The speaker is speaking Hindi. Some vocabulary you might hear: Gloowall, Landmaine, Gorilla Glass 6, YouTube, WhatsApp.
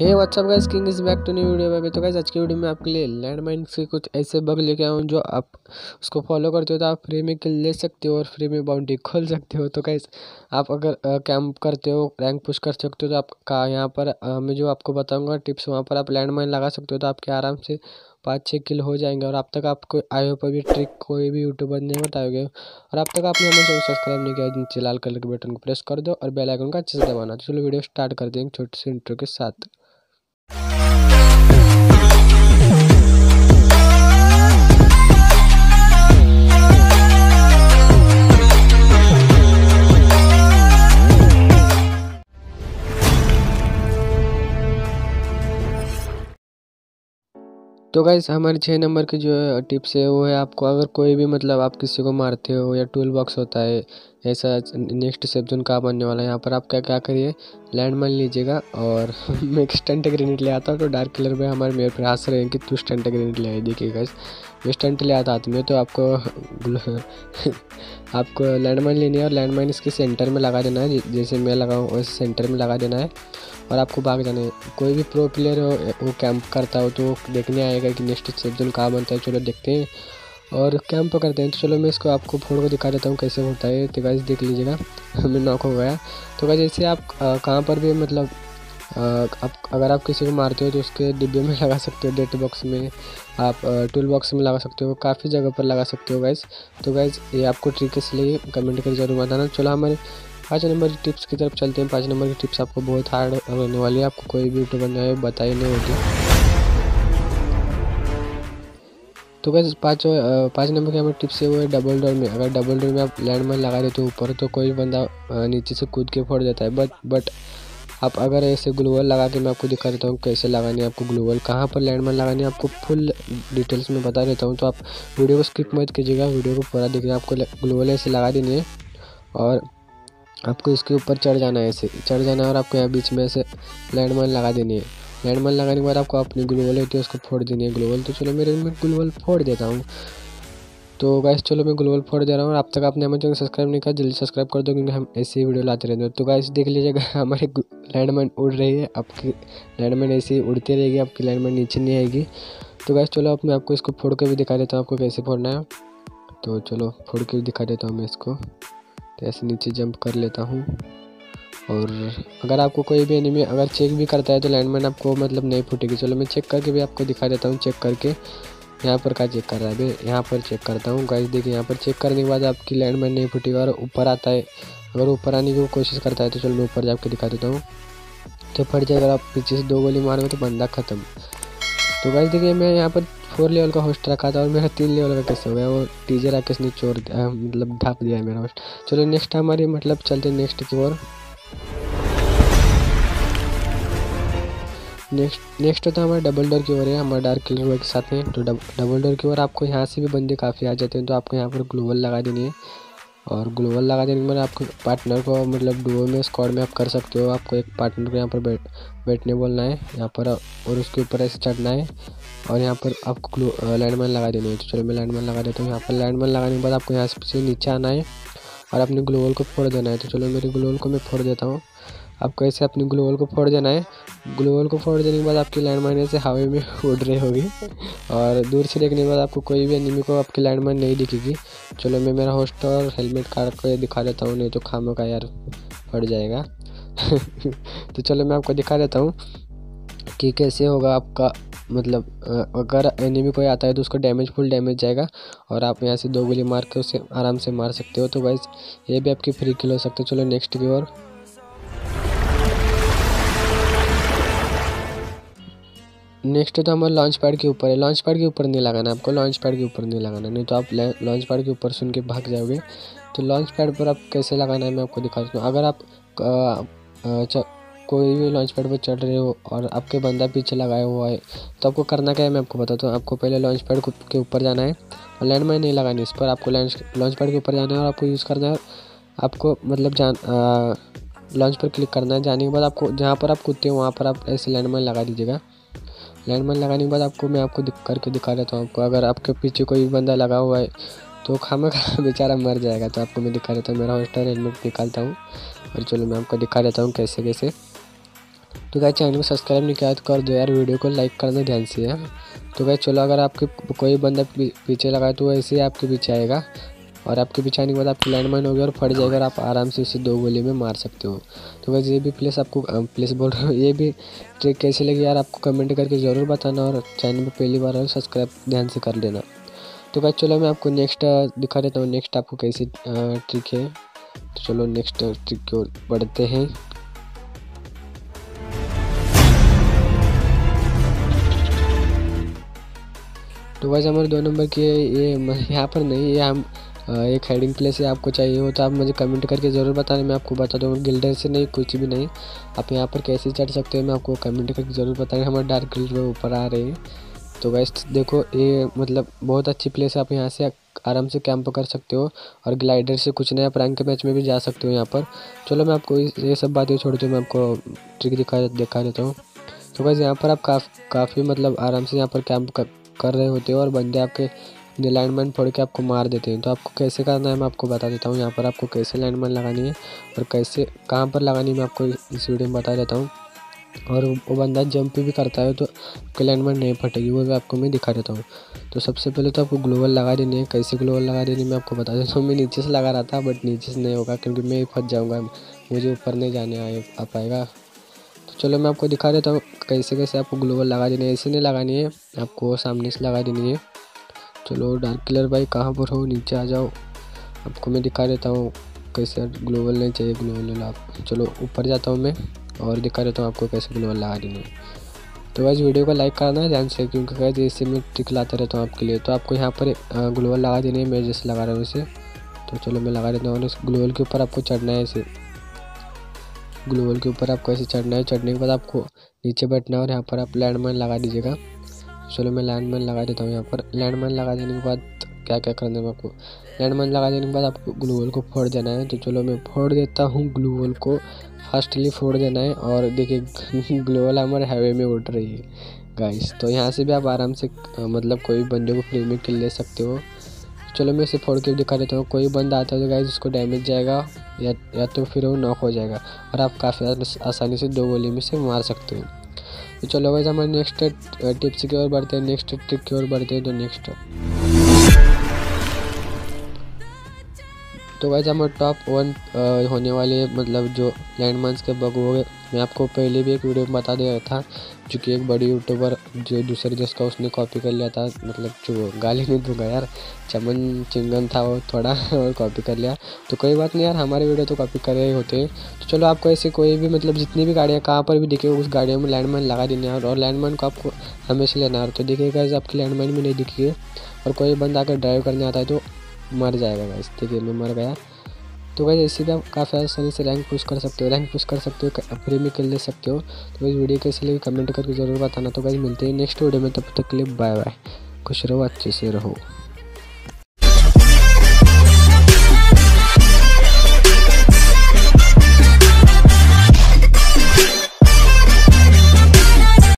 Hey what's up guys, king is back to new video में। तो गाइस आज की वीडियो में आपके लिए लैंडमाइन से कुछ ऐसे बग लेके आया हूँ जो आप उसको फॉलो करते हो तो आप फ्री में किल ले सकते हो और फ्री में बाउंड्री खोल सकते हो। तो गाइस आप अगर कैंप करते हो, रैंक पुश कर सकते हो तो आपका यहाँ पर मैं जो आपको बताऊँगा टिप्स, वहाँ पर आप लैंडमाइन लगा सकते हो तो आपके आराम से 5-6 किल हो जाएंगे। और अब तक आपको आयो पर भी ट्रिक कोई भी यूट्यूबर नहीं बताओगे। और अब तक आपने हमें सब्सक्राइब नहीं किया, नीचे लाल कलर के बटन को प्रेस कर दो और बेल आइकन का अच्छे से दबाना। चलो वीडियो स्टार्ट कर देंगे छोटे से इंट्रो के साथ। तो गाइस हमारी 6 नंबर की जो टिप्स है वो है, आपको अगर कोई भी मतलब आप किसी को मारते हो या टूल बॉक्स होता है ऐसा नेक्स्ट सेप्जन का बनने वाला है, यहाँ पर आप क्या करिए, लैंडमाइन लीजिएगा। और मैं एक स्टंट ग्रेनेड ले आता हूँ, तो डार्क कलर में हमारे मेरे पर हंस रहे हैं कि तू स्टंट ग्रेनेड ले आई। देखिए गाइस ये स्टंट ले आता हाथ में, तो आपको लैंडमाइन लेनी है और लैंडमाइन इसके सेंटर में लगा देना है, जैसे मैं लगाऊँ वैसे सेंटर में लगा देना है और आपको भाग जाना है। कोई भी प्रो प्लेयर हो वो कैंप करता हो तो देखने आएगा कि नेक्स्ट सेप्जन कहाँ बनता है। चलो देखते हैं और कैंप करते हैं। तो चलो मैं इसको आपको फोड़ को दिखा देता हूँ कैसे होता है। तो गाइस देख लीजिएगा मैं नॉक हो गया। तो गाइस जैसे आप कहाँ पर भी मतलब अगर आप किसी को मारते हो तो उसके डिब्बे में लगा सकते हो, डेट बॉक्स में, आप टूल बॉक्स में लगा सकते हो, काफ़ी जगह पर लगा सकते हो गाइस। तो गाइस ये आपको ट्रिक इसलिए कमेंट करके जरूर बताना। चलो हमारे 5 नंबर की टिप्स की तरफ चलते हैं। 5 नंबर की टिप्स आपको बहुत हार्ड होने वाली है, आपको कोई भी यूट्यूबर नहीं बताई नहीं होती। तो गाइस 5 नंबर की हमारी टिप्स है वो है डबल डोर में। अगर डबल डोर में आप लैंडमाइन लगा देते हो ऊपर तो कोई बंदा नीचे से कूद के फोड़ देता है। बट आप अगर ऐसे ग्लोवॉल लगा के, मैं आपको दिखा देता हूँ कैसे लगानी है आपको ग्लोवॉल, कहाँ पर लैंडमाइन लगानी है आपको फुल डिटेल्स में बता देता हूँ। तो आप वीडियो को स्किप मत कीजिएगा, वीडियो को पूरा देखिए। आपको ग्लोवॉल ऐसे लगा देनी है और आपको इसके ऊपर चढ़ जाना है, ऐसे चढ़ जाना है और आपको यहाँ बीच में ऐसे लैंडमाइन लगा देनी है। लैंडमाइन लगाने के बाद आपको अपनी ग्लोवॉल होती है उसको फोड़ देनी है ग्लोवॉल। तो चलो मैं ग्लोवॉल फोड़ देता हूँ। तो गाइस चलो मैं ग्लोवॉल फोड़ दे रहा हूँ। अब तक आपने हमारे चैनल सब्सक्राइब नहीं किया, जल्दी सब्सक्राइब कर दो क्योंकि हम ऐसी वीडियो लाते रहते हैं। तो गाइस देख लीजिएगा हमारी लैंडमाइन उड़ रही है, आपकी लैंडमाइन ऐसी उड़ती रहेगी, आपकी लैंडमाइन नीचे नहीं आएगी। तो गाइस चलो अब मैं आपको इसको फोड़ के भी दिखा देता हूँ आपको कैसे फोड़ना है। तो चलो फोड़ के भी दिखा देता हूँ मैं इसको। तो ऐसे नीचे जंप कर लेता हूँ। और अगर आपको कोई भी एनिमी अगर चेक भी करता है तो लैंडमाइन आपको मतलब नहीं फूटेगी। चलो मैं चेक करके भी आपको दिखा देता हूँ। चेक करके यहाँ पर क्या चेक कर रहा है भाई, यहाँ पर चेक करता हूँ। गाइस देखिए यहाँ पर चेक करने के बाद आपकी लैंडमाइन नहीं फूटेगी। और ऊपर आता है, अगर ऊपर आने की कोशिश करता है तो चलो मैं ऊपर जा कर दिखा देता हूँ। तो फट जाए, अगर आप पीछे से 2 गोली मारोगे तो बंदा ख़त्म। तो गाइस देखिए मैं यहाँ पर 4 लेवल का होस्ट रखा था और मेरा 3 लेवल का कैसे हो गया, वो टीजर आके इसने चोर मतलब ढाप दिया है मेरा होस्ट। चलो नेक्स्ट हमारे मतलब चलते हैं नेक्स्ट की ओर। नेक्स्ट होता है हमारा डबल डोर की ओर है, हमारा डार्क कलर के साथ में। तो डबल डोर की ओर आपको यहाँ से भी बंदे काफ़ी आ जाते हैं, तो आपको यहाँ पर ग्लोवॉल लगा देनी है। और ग्लोवॉल लगा देने के बाद आपको पार्टनर को मतलब डुओ में स्क्वाड में आप कर सकते हो। आपको एक पार्टनर को यहाँ पर बैठने बोलना है यहाँ पर और उसके ऊपर ऐसे चढ़ना है और यहाँ पर आपको लैंडमाइन लगा देनी है। तो चलो मैं लैंडमाइन लगा देता हूँ। यहाँ पर लैंडमाइन लगाने के बाद आपको यहाँ से नीचे आना है और अपने ग्लोवॉल को फोड़ देना है। तो चलो मेरे ग्लोवॉल को मैं फोड़ देता हूँ। आपको ऐसे अपने ग्लोवॉल को फोड़ देना है। ग्लोवॉल को फोड़ देने के बाद आपकी लैंडमाइन ऐसे हवा में उड़ रही होगी और दूर से देखने के बाद आपको कोई भी एनिमी को आपकी लैंडमाइन नहीं दिखेगी। चलो मैं मेरा होस्ट और हेलमेट काट कर दिखा देता हूँ, नहीं तो खामो का यार फट जाएगा। तो चलो मैं आपको दिखा देता हूँ कि कैसे होगा आपका मतलब अगर एनिमी कोई आता है तो उसका डैमेज फुल डैमेज जाएगा और आप यहाँ से 2 गोली मार के उसे आराम से मार सकते हो। तो गाइस ये भी आपकी फ्री किल हो सकते हैं। चलो नेक्स्ट की ओर। नेक्स्ट तो हमारा लॉन्च पैड के ऊपर है। लॉन्च पैड के ऊपर नहीं लगाना आपको, लॉन्च पैड के ऊपर नहीं लगाना, नहीं तो आप लॉन्च पैड के ऊपर सुन के भाग जाओगे। तो लॉन्च पैड पर आप कैसे लगाना है मैं आपको दिखा देता हूँ। अगर आप कोई भी लॉन्च पैड पर चढ़ रहे हो और आपके बंदा पीछे लगाया हुआ है तो आपको करना क्या है मैं आपको बताता हूँ। आपको पहले लॉन्च पैड के ऊपर जाना है और लैंडमाइन नहीं लगानी इस पर, आपको लॉन्च पैड के ऊपर जाना है और आपको यूज़ करना है। आपको मतलब लॉन्च पर क्लिक करना है। जाने के बाद आपको जहाँ पर आप कूदते हो वहाँ पर आप ऐसे लैंडमाइन लगा दीजिएगा। लैंडमाइन लगाने के बाद आपको मैं आपको करके दिखा देता हूँ आपको। अगर आपके पीछे कोई बंदा लगा हुआ है तो खामा खा बेचारा मर जाएगा। तो आपको मैं दिखा देता हूँ, मेरा होस्टर हेलमेट निकालता हूँ और चलो मैं आपको दिखा देता हूँ कैसे कैसे। तो गाइस चैनल को सब्सक्राइब नहीं किया तो कर दो यार, वीडियो को लाइक करना ध्यान से यार। तो गाइस चलो, अगर आपके कोई बंदा पीछे लगा तो वैसे ही आपके पीछे आएगा और आपके पीछे आने के बाद आपकी लैंडमाइन होगी और फट जाएगा और आप आराम से उसे 2 गोली में मार सकते हो। तो गाइस ये भी प्लेस आपको प्लेस बोल रहा हूँ, ये भी ट्रिक कैसी लगी यार आपको कमेंट करके ज़रूर बताना और चैनल पर पहली बार सब्सक्राइब ध्यान से कर लेना। तो गाइस चलो मैं आपको नेक्स्ट दिखा देता हूँ, नेक्स्ट आपको कैसी ट्रिक है। तो चलो नेक्स्ट ट्रिक की ओर बढ़ते हैं। तो गाइस हमारे 2 नंबर की ये यहाँ पर नहीं, ये हम एक हाइडिंग प्लेस है, आपको चाहिए हो तो आप मुझे कमेंट करके ज़रूर बताना, मैं आपको बता दूँगा। गिल्डर से नहीं, कुछ भी नहीं, आप यहाँ पर कैसे चढ़ सकते हो मैं आपको कमेंट करके ज़रूर बताएंगे। हमारे डार्क गिल्डर में ऊपर आ रहे हैं। तो गाइस देखो ये मतलब बहुत अच्छी प्लेस है, आप यहाँ से आराम से कैंप कर सकते हो और ग्लाइडर से कुछ नया रैंक के मैच में भी जा सकते हो यहाँ पर। चलो मैं आपको ये सब बातें छोड़ दूँ, मैं आपको ट्रिक दिखा देता हूँ। तो गाइस यहाँ पर आप काफ़ी मतलब आराम से यहाँ पर कैंप कर रहे होते हो और बंदे आपके लैंडमाइन फोड़ के आपको मार देते हैं। तो आपको कैसे करना है मैं आपको बता देता हूँ, यहाँ पर आपको कैसे लैंडमाइन लगानी है और कैसे कहाँ पर लगानी है मैं आपको इस वीडियो में बता देता हूँ। और वो बंदा जंप भी करता है तो आपकी लैंडमाइन नहीं फटेगी, वो भी आपको मैं दिखा देता हूँ। तो सबसे पहले तो आपको ग्लोवल लगा देनी है, कैसे ग्लोवल लगा देनी मैं आपको बता देता हूँ। मैं नीचे से लगा रहा था बट नीचे से नहीं होगा क्योंकि मैं फंस जाऊँगा, मुझे ऊपर नहीं जाने आ पाएगा। चलो मैं आपको दिखा देता हूँ कैसे कैसे आपको ग्लोवल लगा देनी है। ऐसे नहीं लगानी है, आपको सामने से लगा देनी है। चलो डार्क किलर भाई कहाँ पर हो, नीचे आ जाओ, आपको मैं दिखा देता हूँ कैसे। ग्लोवल नहीं चाहिए, ग्लोवल आप चलो ऊपर जाता हूँ मैं और दिखा देता हूँ आपको कैसे ग्लोवल लगा देनी है। तो गाइस वीडियो को लाइक करना है ध्यान से क्योंकि गाइस ऐसे मैं ट्रिक लाता रहता हूँ आपके लिए। तो आपको यहाँ पर ग्लोवल लगा देनी है, मैं जैसे लगा रहा हूँ इसे। तो चलो मैं लगा देता हूँ और उस ग्लोवल के ऊपर आपको चढ़ना है ऐसे। ग्लोवल के ऊपर आपको ऐसे चढ़ना है, चढ़ने के बाद आपको नीचे बैठना है और यहाँ पर आप लैंडमाइन लगा दीजिएगा। चलो मैं लैंडमाइन लगा देता हूँ यहाँ पर। लैंडमाइन लगा देने के बाद क्या क्या करना है आपको, लैंडमाइन लगा देने के बाद आपको ग्लोवल को फोड़ देना है। तो चलो मैं फोड़ देता हूँ ग्लोवल को, फास्टली फोड़ देना है। और देखिए ग्लोवल हमारे हाईवे में उड़ रही है गाइस। तो यहाँ से भी आप आराम से मतलब कोई बंदे को फ्री में किल ले सकते हो। चलो मैं इसे फोड़ के दिखा देता हूँ, कोई बंदा आता है तो गाइस उसको डैमेज जाएगा या तो फिर वो नॉक हो जाएगा और आप काफ़ी आसानी से 2 गोली में से मार सकते हो। तो चलो गाइस हमारे नेक्स्ट टिप्स की ओर बढ़ते हैं, नेक्स्ट ट्रिक की ओर बढ़ते हैं। तो नेक्स्ट तो गाइस हमारे टॉप 1 होने वाले मतलब जो लैंडमाइंस के बग हो गए, मैं आपको पहले भी एक वीडियो में बता दिया था जो कि एक बड़ी यूट्यूबर जो दूसरे देश का उसने कॉपी कर लिया था, मतलब जो गाली नहीं दूंगा यार, चमन चिंगन था वो थोड़ा और कॉपी कर लिया। तो कोई बात नहीं यार, हमारे वीडियो तो कॉपी कर रहे होते हैं। तो चलो आपको ऐसे कोई भी मतलब जितनी भी गाड़ियाँ कहाँ पर भी दिखे उस गाड़ियों में लैंडमाइन लगा देनी है और लैंडमाइन को आपको हमेशा लेना है। तो देखिए गाइस आपकी लैंडमाइन में नहीं दिखी और कोई बंदा अगर ड्राइव करने आता है तो मर जाएगा गाइस। देखिए मैं मर गया। तो गाइस इसी भी आप काफ़ी आसानी से रैंक पुश कर सकते हो, फ्री में खेल ले सकते हो। तो इस वीडियो के इसलिए कमेंट करके ज़रूर बताना। तो गाइस मिलते हैं नेक्स्ट वीडियो में, तब तक के लिए बाय बाय, खुश रहो अच्छे से रहो।